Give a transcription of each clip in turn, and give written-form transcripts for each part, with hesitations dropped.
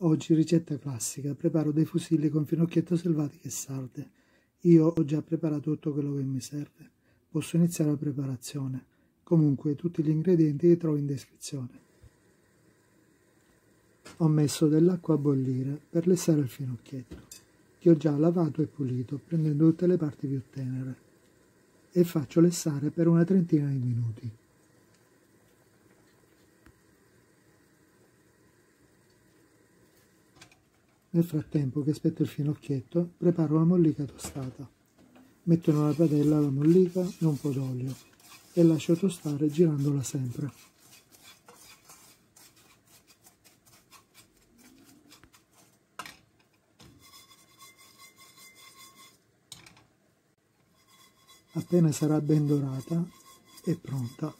Oggi ricetta classica, preparo dei fusilli con finocchiette selvatiche e sarde. Io ho già preparato tutto quello che mi serve, posso iniziare la preparazione. Comunque tutti gli ingredienti li trovo in descrizione. Ho messo dell'acqua a bollire per lessare il finocchietto, che ho già lavato e pulito prendendo tutte le parti più tenere, e faccio lessare per una trentina di minuti. Nel frattempo che aspetto il finocchietto, preparo la mollica tostata. Metto in una padella la mollica e un po' d'olio e lascio tostare girandola sempre. Appena sarà ben dorata, è pronta.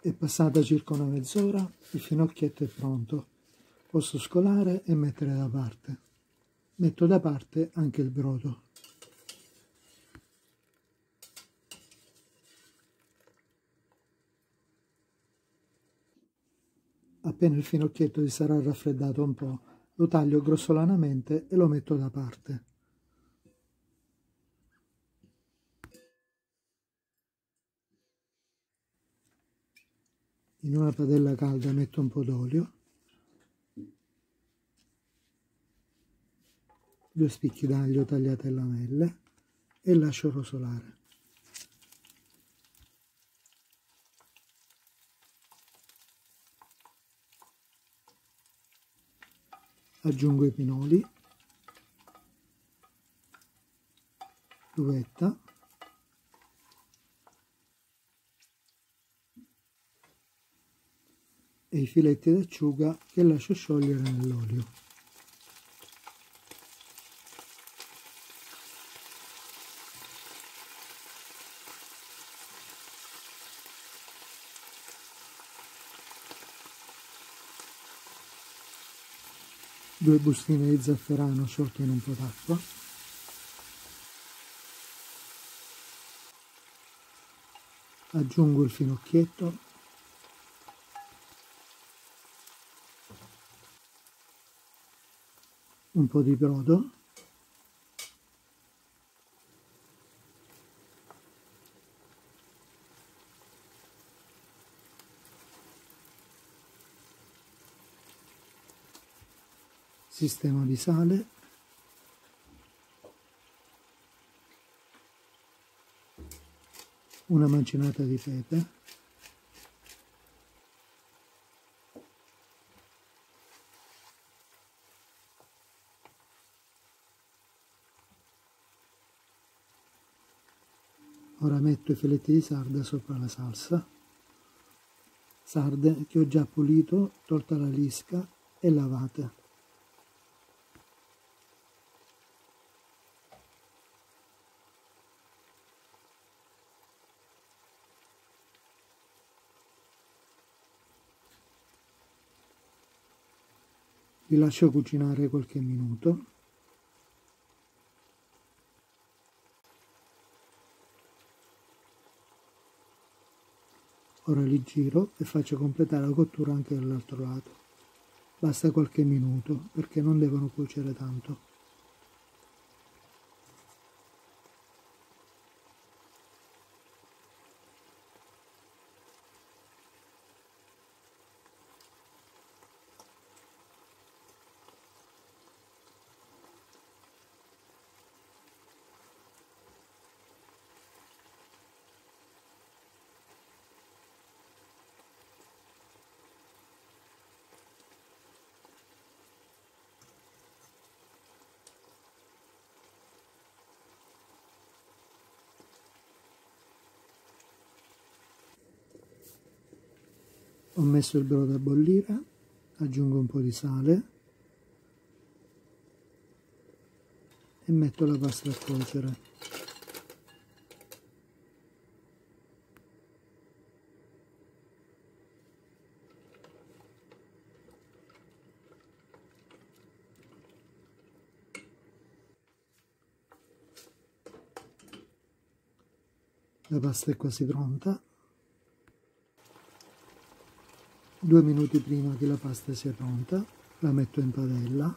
È passata circa una mezz'ora, il finocchietto è pronto. Posso scolare e mettere da parte. Metto da parte anche il brodo. Appena il finocchietto si sarà raffreddato un po', lo taglio grossolanamente e lo metto da parte. In una padella calda metto un po' d'olio, 2 spicchi d'aglio tagliati a lamelle e lascio rosolare. Aggiungo i pinoli, l'uvetta, e i filetti d'acciuga che lascio sciogliere nell'olio. Due bustine di zafferano sciolte in un po' d'acqua, aggiungo il finocchietto un po' di brodo . Sistema di sale, una mancinata di pepe, ora metto i filetti di sarda sopra la salsa, sarde che ho già pulito, tolta la lisca e lavate. Li lascio cucinare qualche minuto. Ora li giro e faccio completare la cottura anche dall'altro lato. Basta qualche minuto perché non devono cuocere tanto. Ho messo il brodo a bollire, aggiungo un po' di sale e metto la pasta a cuocere. La pasta è quasi pronta. 2 minuti prima che la pasta sia pronta, la metto in padella.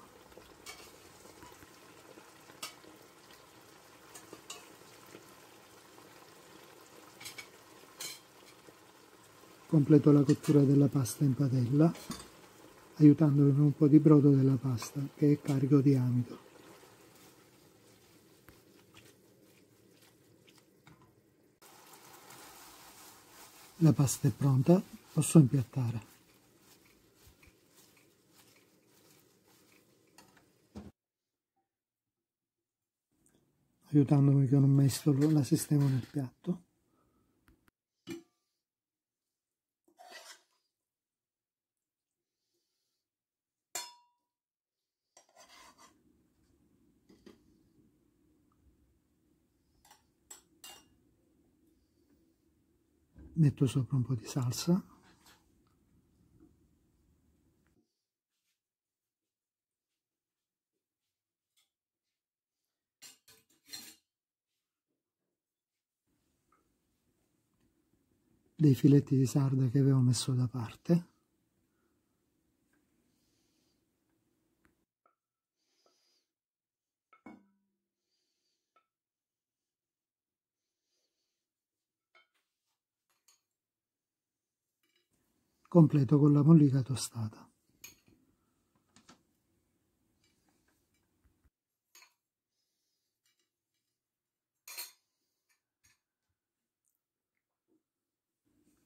Completo la cottura della pasta in padella, aiutandomi con un po' di brodo della pasta, che è carico di amido. La pasta è pronta, posso impiattare. Aiutandomi con un mestolo, la sistemo nel piatto. Metto sopra un po' di salsa. Dei filetti di sarda che avevo messo da parte. Completo con la mollica tostata.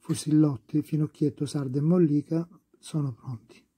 Fusillotti, finocchietto, sarda e mollica sono pronti.